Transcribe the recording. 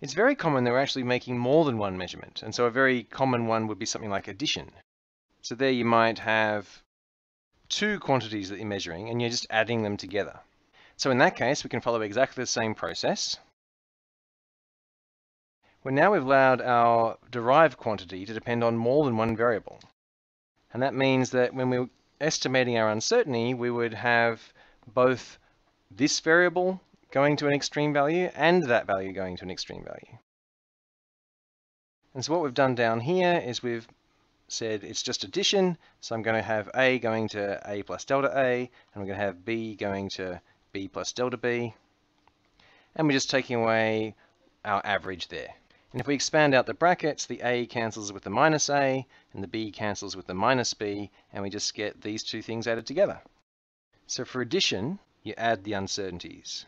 It's very common they're actually making more than one measurement, and so a very common one would be something like addition. So there you might have two quantities that you're measuring, and you're just adding them together. So in that case, we can follow exactly the same process. Well, now we've allowed our derived quantity to depend on more than one variable. And that means that when we're estimating our uncertainty, we would have both this variable going to an extreme value and that value going to an extreme value. And so what we've done down here is we've said it's just addition, so I'm going to have A going to A plus delta A, and I'm going to have B going to B plus delta B. And we're just taking away our average there. And if we expand out the brackets, the A cancels with the minus A, and the B cancels with the minus B, and we just get these two things added together. So for addition, you add the uncertainties.